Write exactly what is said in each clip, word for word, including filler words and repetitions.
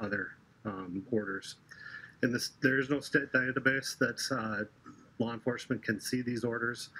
other um, orders. And this, there is no state database that uh, law enforcement can see these orders.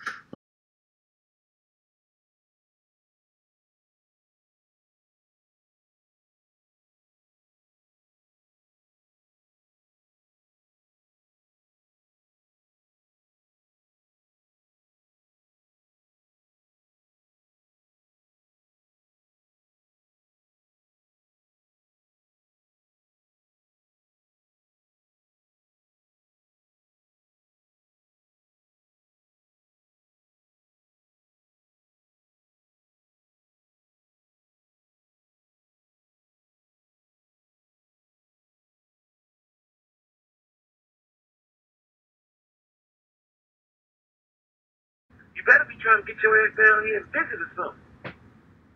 You better be trying to get your ass down here and visit or something.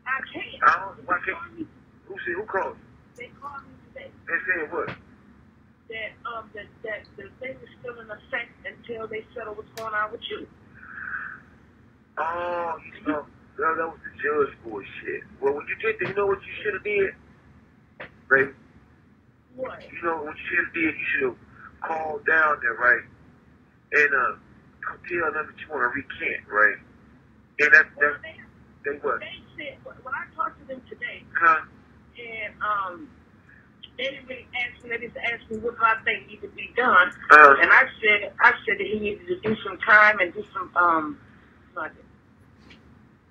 I can't. I don't know. Why can't you? Who said, who called you? They called me today. They said what? That, um, that, that, that they were still in effect until they settled what's going on with you. Oh, you know, girl, that was the judge bullshit. Well, when you did that, you know what you should have did? Baby? What? You know what you should have did? You should have called down there, right? And, uh, tell them that you want to recant, right? And that's, that's well, they, they what? They said, when I talked to them today, huh? And um, they didn't really ask me, they just asked me what do I think needed to be done. Uh, and I said, I said that he needed to do some time and do some, um, like,